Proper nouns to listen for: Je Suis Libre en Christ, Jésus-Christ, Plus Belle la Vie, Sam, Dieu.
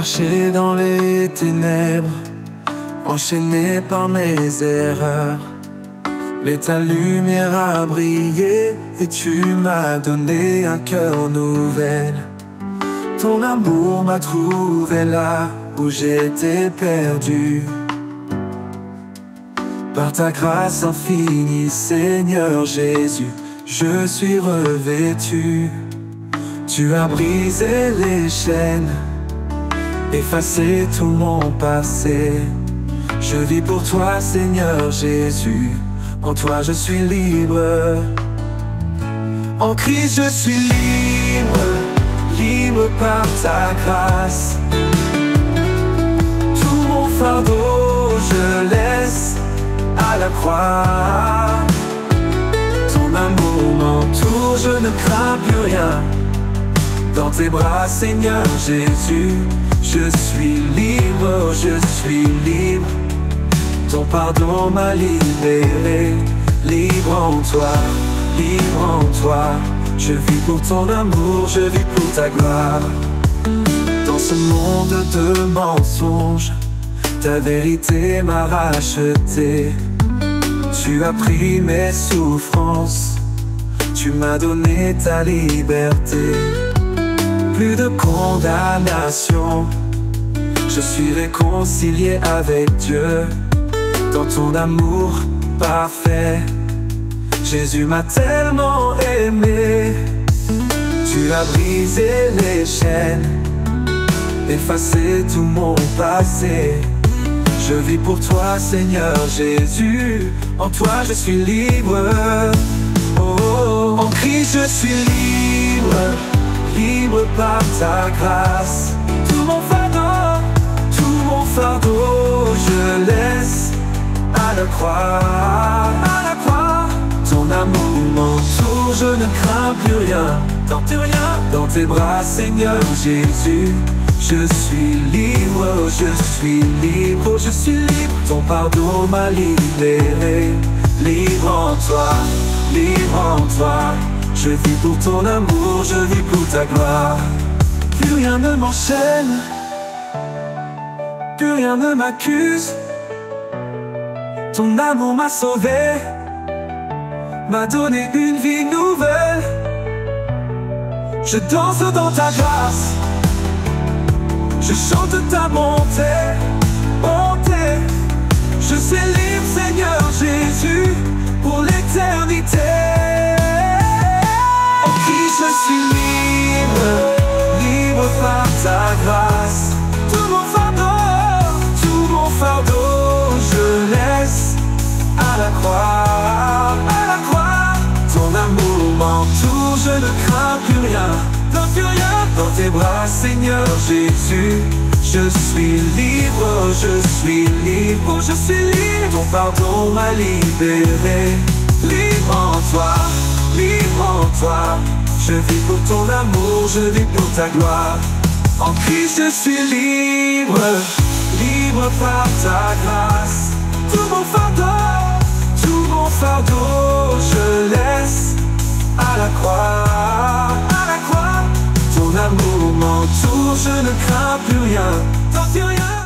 marché dans les ténèbres, enchaîné par mes erreurs, mais ta lumière a brillé et tu m'as donné un cœur nouvel. Ton amour m'a trouvé là où j'étais perdu. Par ta grâce infinie, Seigneur Jésus, je suis revêtu. Tu as brisé les chaînes, effacé tout mon passé. Je vis pour toi, Seigneur Jésus, en toi je suis libre. En Christ je suis libre, libre par ta grâce. Tout mon fardeau je laisse à la croix. Ton amour m'entoure, je ne crains plus rien. Dans tes bras, Seigneur Jésus, je suis libre, oh, je suis libre. Ton pardon m'a libéré, libre en toi, je vis pour ton amour, je vis pour ta gloire. Dans ce monde de mensonges, ta vérité m'a racheté. Tu as pris mes souffrances, tu m'as donné ta liberté. Plus de condamnation, je suis réconcilié avec Dieu. Dans ton amour parfait, Jésus m'a tellement aimé. Tu as brisé les chaînes, effacé tout mon passé. Je vis pour toi, Seigneur Jésus, en toi je suis libre. Oh, oh, oh. En Christ je suis libre, libre par ta grâce. Tout mon fardeau je laisse à la croix, à la croix. Ton amour m'entoure, je ne crains plus rien. Dans tes bras, Seigneur Jésus, je suis libre, oh, je suis libre, oh, je suis libre. Ton pardon m'a libéré, libre en toi, je vis pour ton amour, je vis pour ta gloire. Plus rien ne m'enchaîne, plus rien ne m'accuse. Ton amour m'a sauvé, m'a donné une vie nouvelle. Je danse dans ta grâce, je chante ta bonté, bonté. Je suis libre, Seigneur Jésus, pour l'éternité. Je suis libre, libre par ta grâce. Tout mon fardeau, je laisse à la croix, à la croix. Ton amour m'entoure, je ne crains plus rien. Dans tes bras, Seigneur Jésus, je suis libre, je suis libre, je suis libre. Ton pardon m'a libéré, libre en toi, je vis pour ton amour, je vis pour ta gloire. En Christ je suis libre, libre par ta grâce. Tout mon fardeau je laisse à la croix, à la croix. Ton amour m'entoure, je ne crains plus rien.